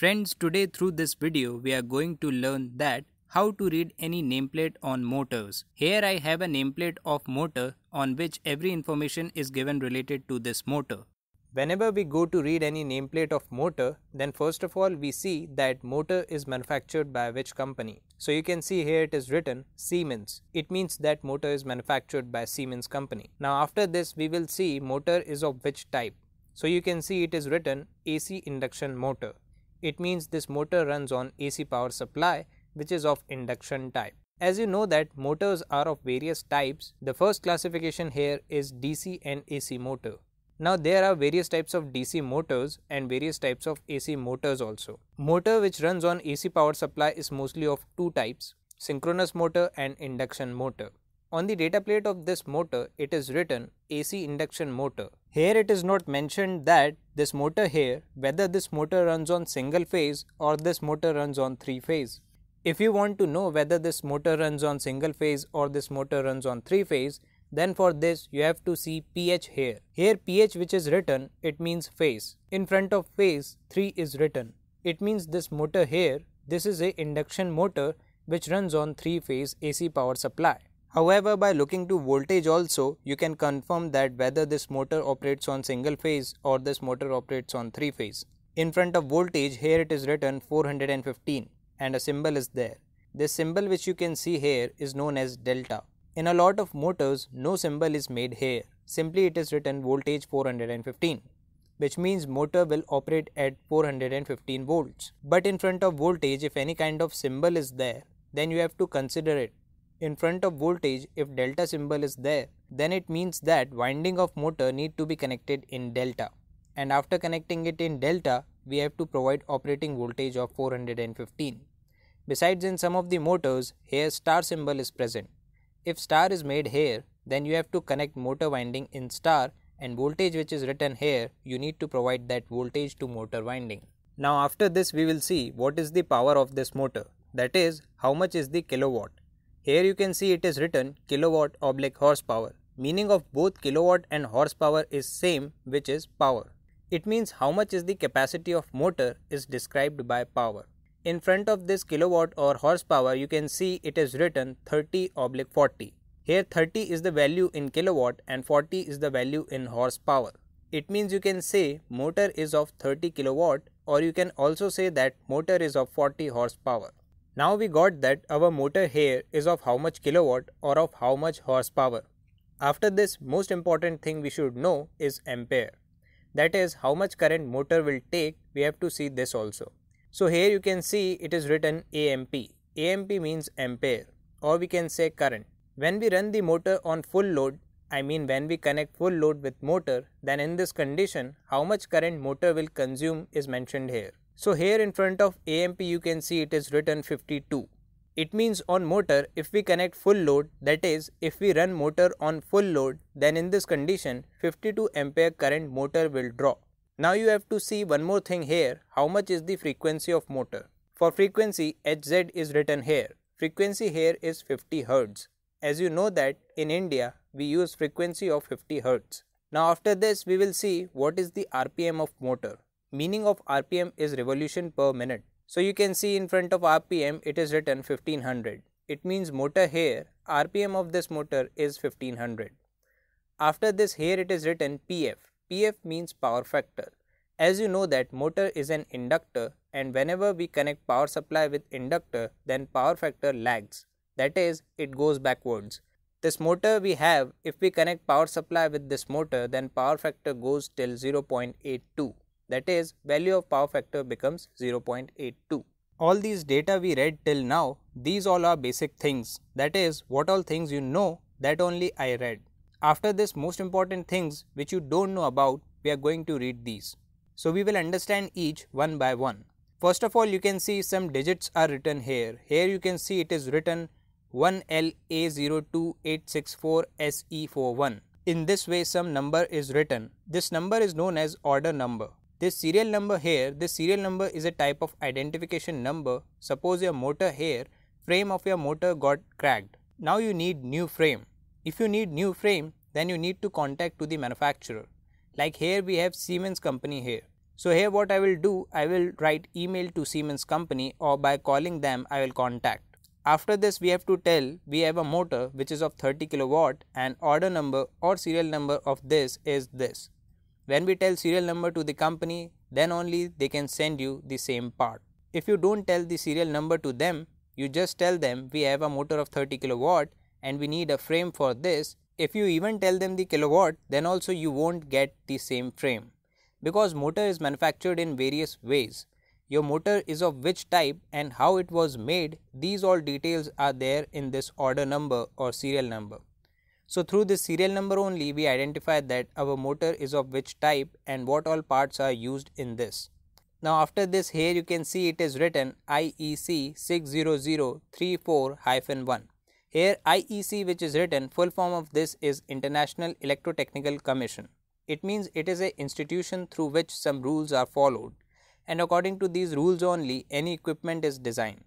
Friends, today through this video we are going to learn that how to read any nameplate on motors. Here I have a nameplate of motor on which every information is given related to this motor. Whenever we go to read any nameplate of motor, then first of all we see that motor is manufactured by which company. So you can see here it is written Siemens. It means that motor is manufactured by Siemens company. Now after this we will see motor is of which type. So you can see it is written AC induction motor. It means this motor runs on AC power supply, which is of induction type. As you know that motors are of various types, the first classification here is DC and AC motor. Now there are various types of DC motors and various types of AC motors also. Motor which runs on AC power supply is mostly of two types, synchronous motor and induction motor. On the data plate of this motor, it is written AC induction motor. Here it is not mentioned that this motor here, whether this motor runs on single phase or this motor runs on three phase. If you want to know whether this motor runs on single phase or this motor runs on three phase, then for this you have to see pH here. Here pH which is written, it means phase. In front of phase 3 is written. It means this motor here, this is a induction motor which runs on three phase AC power supply. However, by looking to voltage also, you can confirm that whether this motor operates on single phase or this motor operates on three phase. In front of voltage here it is written 415 and a symbol is there. This symbol which you can see here is known as delta. In a lot of motors, no symbol is made here, simply it is written voltage 415, which means motor will operate at 415 volts. But in front of voltage, if any kind of symbol is there, then you have to consider it. In front of voltage, if delta symbol is there, then it means that winding of motor need to be connected in delta. And after connecting it in delta, we have to provide operating voltage of 415. Besides, in some of the motors, here star symbol is present. If star is made here, then you have to connect motor winding in star, and voltage which is written here, you need to provide that voltage to motor winding. Now after this we will see what is the power of this motor, that is how much is the kilowatt. Here you can see it is written kilowatt/horsepower. Meaning of both kilowatt and horsepower is same, which is power. It means how much is the capacity of motor is described by power. In front of this kilowatt or horsepower, you can see it is written 30/40. Here 30 is the value in kilowatt and 40 is the value in horsepower. It means you can say motor is of 30 kilowatt, or you can also say that motor is of 40 horsepower. Now we got that our motor here is of how much kilowatt or of how much horsepower. After this, most important thing we should know is ampere. That is how much current motor will take, we have to see this also. So here you can see it is written AMP. AMP means ampere, or we can say current. When we run the motor on full load, I mean when we connect full load with motor, then in this condition how much current motor will consume is mentioned here. So here in front of AMP you can see it is written 52. It means on motor, if we connect full load, that is if we run motor on full load, then in this condition 52 ampere current motor will draw. Now you have to see one more thing here, how much is the frequency of motor. For frequency, Hz is written here. Frequency here is 50 Hz. As you know that in India, we use frequency of 50 Hz. Now after this, we will see what is the RPM of motor. Meaning of RPM is revolution per minute. So you can see in front of RPM, it is written 1500. It means motor here, RPM of this motor is 1500. After this, here it is written PF. PF means power factor. As you know that motor is an inductor, and whenever we connect power supply with inductor, then power factor lags. That is, it goes backwards. This motor we have, if we connect power supply with this motor, then power factor goes till 0.82. That is, value of power factor becomes 0.82. All these data we read till now, these all are basic things. That is, what all things you know, that only I read. After this, most important things which you don't know about, we are going to read these. So we will understand each one by one. First of all, you can see some digits are written here. Here you can see it is written 1LA02864SE41. In this way, some number is written. This number is known as order number. This serial number here, this serial number is a type of identification number. Suppose your motor here, frame of your motor got cracked. Now you need new frame. If you need new frame, then you need to contact to the manufacturer. Like here we have Siemens company here. So here what I will do, I will write email to Siemens company, or by calling them I will contact. After this we have to tell we have a motor which is of 30 kilowatt and order number or serial number of this is this. When we tell serial number to the company, then only they can send you the same part. If you don't tell the serial number to them, you just tell them we have a motor of 30 kilowatt and we need a frame for this. If you even tell them the kilowatt, then also you won't get the same frame. Because motor is manufactured in various ways. Your motor is of which type and how it was made, these all details are there in this order number or serial number. So through this serial number only we identify that our motor is of which type and what all parts are used in this. Now after this here you can see it is written IEC 60034-1. Here IEC, which is written, full form of this is International Electrotechnical Commission. It means it is an institution through which some rules are followed, and according to these rules only any equipment is designed.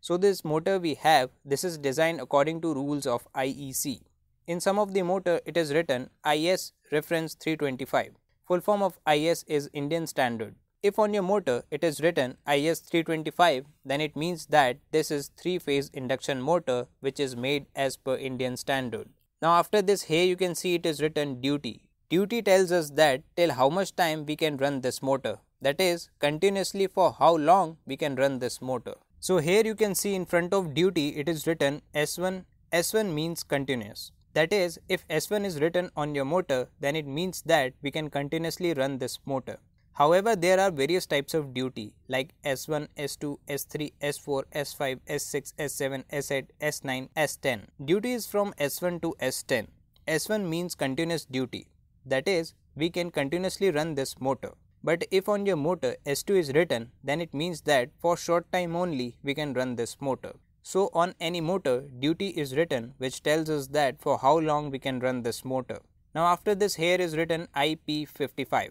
So this motor we have, this is designed according to rules of IEC. In some of the motor it is written IS reference 325. Full form of IS is Indian standard. If on your motor it is written IS 325, then it means that this is 3-phase induction motor which is made as per Indian standard. Now after this here you can see it is written duty. Duty tells us that till how much time we can run this motor, that is continuously for how long we can run this motor. So here you can see in front of duty it is written S1. S1 means continuous. That is, if S1 is written on your motor, then it means that we can continuously run this motor. However, there are various types of duty like S1, S2, S3, S4, S5, S6, S7, S8, S9, S10. Duty is from S1 to S10. S1 means continuous duty. That is, we can continuously run this motor. But if on your motor S2 is written, then it means that for short time only we can run this motor. So on any motor, duty is written, which tells us that for how long we can run this motor. Now after this here is written IP55.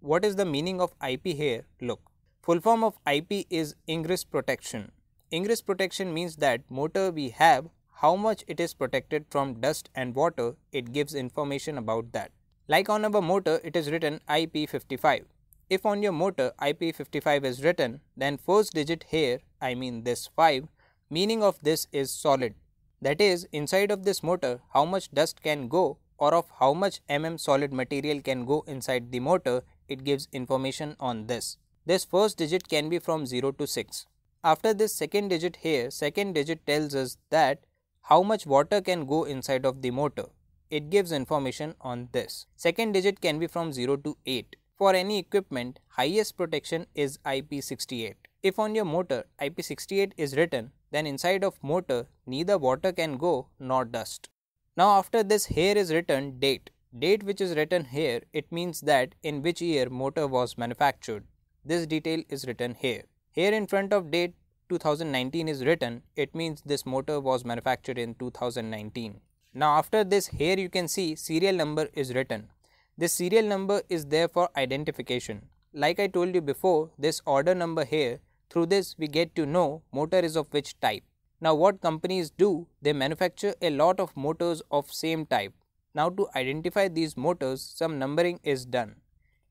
What is the meaning of IP here? Look, full form of IP is ingress protection. Ingress protection means that motor we have, how much it is protected from dust and water, it gives information about that. Like on our motor, it is written IP55. If on your motor IP55 is written, then first digit here, I mean this 5, meaning of this is solid. That is, inside of this motor, how much dust can go or of how much mm solid material can go inside the motor, it gives information on this. This first digit can be from 0 to 6. After this second digit here, second digit tells us that how much water can go inside of the motor. It gives information on this. Second digit can be from 0 to 8. For any equipment, highest protection is IP68. If on your motor IP68 is written, then inside of motor neither water can go nor dust. Now after this here is written date. Date which is written here, it means that in which year motor was manufactured. This detail is written here. Here in front of date 2019 is written, it means this motor was manufactured in 2019. Now after this here you can see serial number is written. This serial number is there for identification. Like I told you before, this order number here, through this we get to know motor is of which type. Now what companies do, they manufacture a lot of motors of same type. Now to identify these motors, some numbering is done.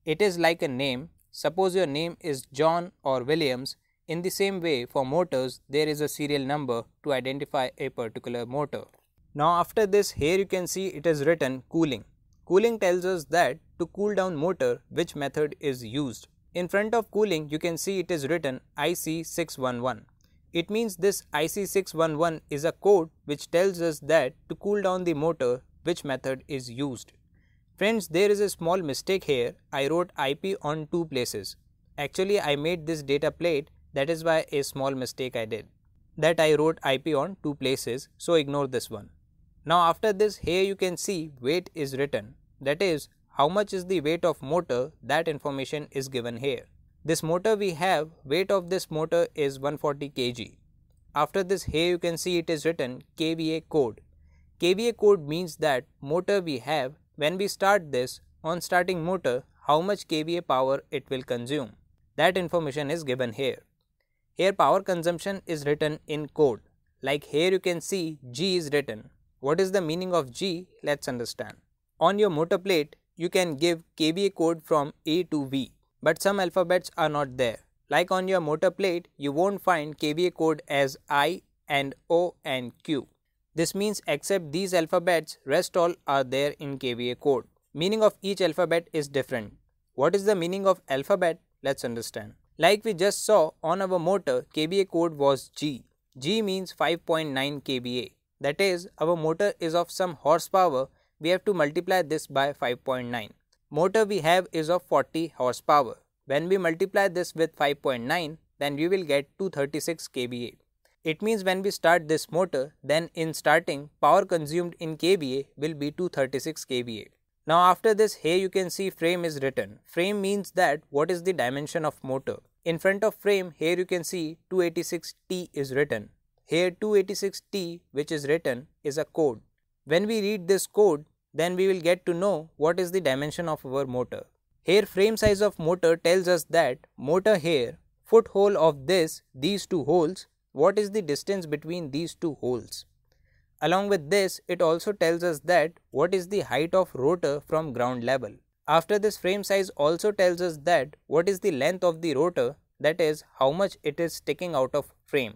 It is like a name. Suppose your name is John or Williams. In the same way for motors there is a serial number to identify a particular motor. Now after this here you can see it is written cooling. Cooling tells us that to cool down motor which method is used. In front of cooling you can see it is written IC 611. It means this IC 611 is a code which tells us that to cool down the motor which method is used. Friends, there is a small mistake here. I wrote IP on two places. Actually I made this data plate, that is why a small mistake I did. That I wrote IP on two places, so ignore this one. Now after this here you can see weight is written, that is how much is the weight of motor, that information is given here. This motor we have, weight of this motor is 140 kg. After this here you can see it is written KVA code. KVA code means that motor we have, when we start this, on starting motor how much KVA power it will consume, that information is given here. Here power consumption is written in code. Like here you can see G is written. What is the meaning of G? Let's understand. On your motor plate, you can give KVA code from A to V. but some alphabets are not there. Like on your motor plate, you won't find KVA code as I and O and Q. This means except these alphabets, rest all are there in KVA code. Meaning of each alphabet is different. What is the meaning of alphabet? Let's understand. Like we just saw on our motor, KVA code was G. G means 5.9 KVA. That is, our motor is of some horsepower, we have to multiply this by 5.9. Motor we have is of 40 horsepower. When we multiply this with 5.9, then we will get 236 kVA. It means when we start this motor, then in starting, power consumed in kVA will be 236 kVA. Now after this, here you can see frame is written. Frame means that what is the dimension of motor. In front of frame, here you can see 286T is written. Here 286T, which is written, is a code. When we read this code, then we will get to know what is the dimension of our motor. Here frame size of motor tells us that motor here, foothole of these two holes, what is the distance between these two holes. Along with this, it also tells us that what is the height of rotor from ground level. After this, frame size also tells us that what is the length of the rotor, that is how much it is sticking out of frame.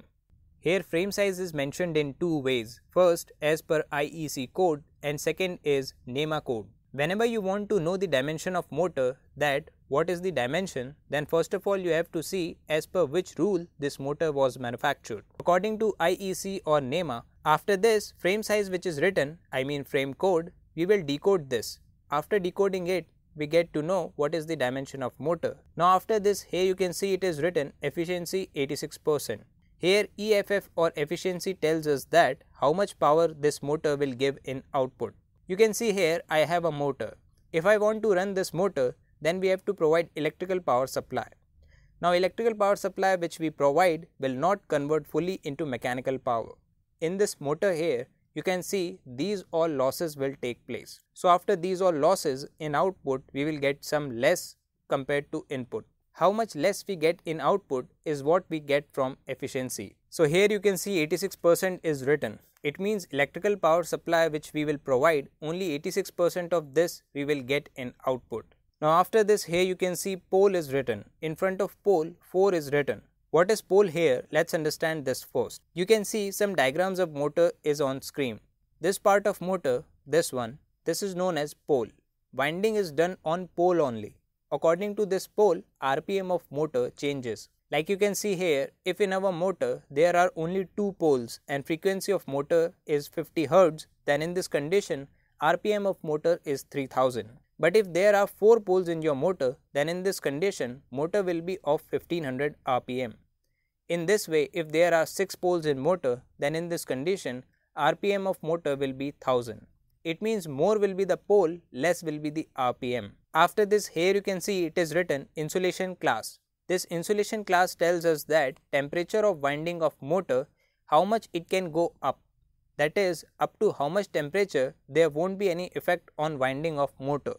Here frame size is mentioned in two ways, first as per IEC code and second is NEMA code. Whenever you want to know the dimension of motor, that what is the dimension, then first of all you have to see as per which rule this motor was manufactured. According to IEC or NEMA, after this frame size which is written, I mean frame code, we will decode this. After decoding it, we get to know what is the dimension of motor. Now after this, here you can see it is written efficiency 86%. Here EFF or efficiency tells us that how much power this motor will give in output. You can see here I have a motor. If I want to run this motor, then we have to provide electrical power supply. Now electrical power supply which we provide will not convert fully into mechanical power. In this motor here, you can see these all losses will take place. So after these all losses in output, we will get some less compared to input. How much less we get in output is what we get from efficiency. So here you can see 86% is written. It means electrical power supply which we will provide, only 86% of this we will get in output. Now after this, here you can see pole is written. In front of pole, 4 is written. What is pole here? Let's understand this first. You can see some diagrams of motor is on screen. This part of motor, this one, this is known as pole. Winding is done on pole only. According to this pole, RPM of motor changes. Like you can see here, if in our motor there are only 2 poles and frequency of motor is 50 Hz, then in this condition RPM of motor is 3000. But if there are 4 poles in your motor, then in this condition motor will be of 1500 RPM. In this way, if there are 6 poles in motor, then in this condition RPM of motor will be 1000. It means more will be the pole, less will be the RPM. After this, here you can see it is written insulation class. This insulation class tells us that temperature of winding of motor, how much it can go up. That is, up to how much temperature there won't be any effect on winding of motor.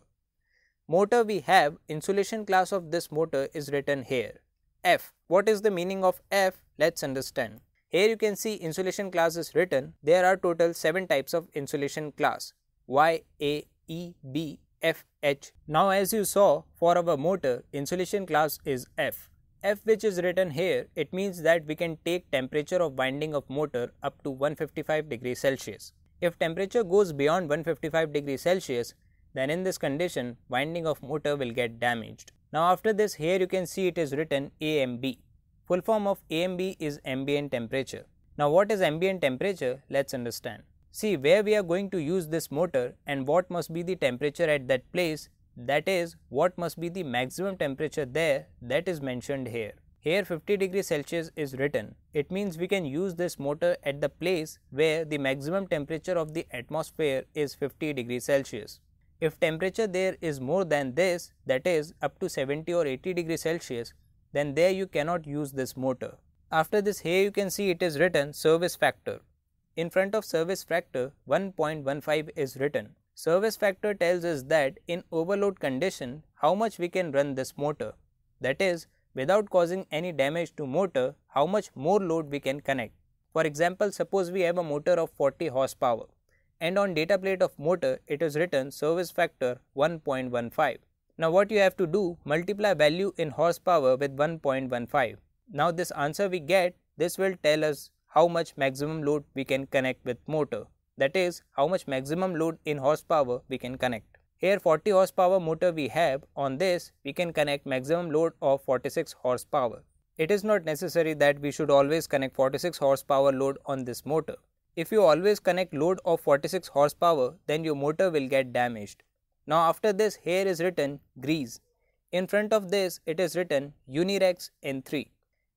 Motor we have, insulation class of this motor is written here. F. What is the meaning of F? Let's understand. Here you can see insulation class is written. There are total 7 types of insulation class. Y, A, E, B, F, H. Now as you saw, for our motor, insulation class is F. F which is written here, it means that we can take temperature of winding of motor up to 155 degrees Celsius. If temperature goes beyond 155 degrees Celsius, then in this condition, winding of motor will get damaged. Now after this, here you can see it is written AMB. Full form of AMB is ambient temperature. Now what is ambient temperature? Let's understand. See where we are going to use this motor and what must be the temperature at that place, that is what must be the maximum temperature there, that is mentioned here. Here 50 degrees Celsius is written. It means we can use this motor at the place where the maximum temperature of the atmosphere is 50 degrees Celsius. If temperature there is more than this, that is up to 70 or 80 degrees Celsius, then there you cannot use this motor. After this, here you can see it is written service factor. In front of service factor, 1.15 is written. Service factor tells us that in overload condition, how much we can run this motor. That is, without causing any damage to motor, how much more load we can connect. For example, suppose we have a motor of 40 horsepower and on data plate of motor, it is written service factor 1.15. Now what you have to do, multiply value in horsepower with 1.15. Now this answer we get, this will tell us how much maximum load we can connect with motor. That is, how much maximum load in horsepower we can connect. Here 40 horsepower motor we have, on this we can connect maximum load of 46 horsepower. It is not necessary that we should always connect 46 horsepower load on this motor. If you always connect load of 46 horsepower, then your motor will get damaged. Now after this, here is written grease. In front of this, it is written Unirex N3.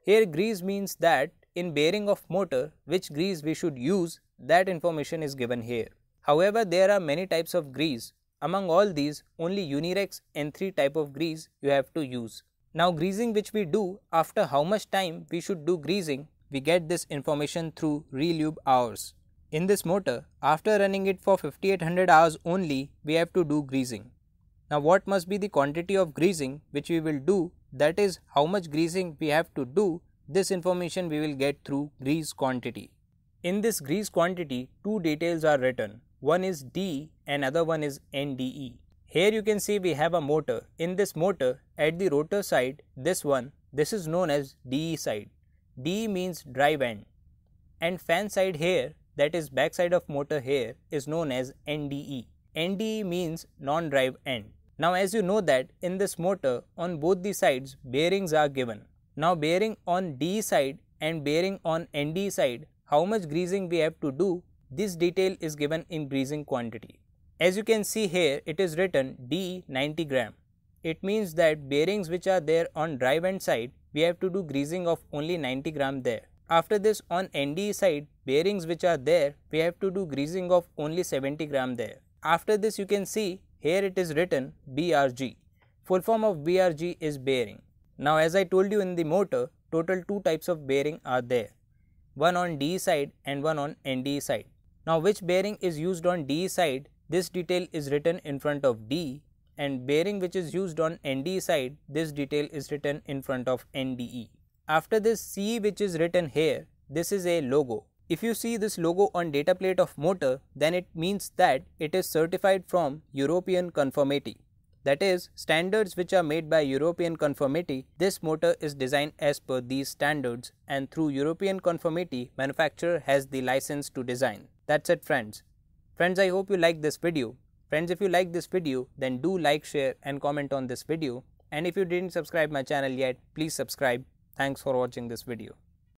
Here grease means that in bearing of motor, which grease we should use, that information is given here. However, there are many types of grease. Among all these, only Unirex N3 type of grease you have to use. Now greasing which we do, after how much time we should do greasing, we get this information through relube hours. In this motor, after running it for 5800 hours only, we have to do greasing. Now what must be the quantity of greasing which we will do, that is how much greasing we have to do, this information we will get through grease quantity. In this grease quantity, two details are written, one is DE and other one is NDE. Here you can see we have a motor. In this motor, at the rotor side, this one, this is known as DE side. DE means drive end. And fan side here, that is back side of motor here, is known as NDE. NDE means non-drive end. Now as you know that in this motor, on both the sides, bearings are given. Now bearing on DE side and bearing on NDE side, how much greasing we have to do, this detail is given in greasing quantity. As you can see here, it is written DE 90 gram. It means that bearings which are there on drive end side, we have to do greasing of only 90 gram there. After this, on NDE side, bearings which are there, we have to do greasing of only 70 gram there. After this, you can see here it is written BRG. Full form of BRG is bearing. Now as I told you in the motor, total two types of bearing are there. One on DE side and one on NDE side. Now which bearing is used on DE side, this detail is written in front of DE, and bearing which is used on NDE side, this detail is written in front of NDE. After this, CE which is written here, this is a logo. If you see this logo on data plate of motor, then it means that it is certified from European conformity. That is, standards which are made by European conformity, this motor is designed as per these standards, and through European conformity, manufacturer has the license to design. That's it, friends. Friends, I hope you like this video. Friends, if you like this video, then do like, share and comment on this video. And if you didn't subscribe my channel yet, please subscribe. Thanks for watching this video.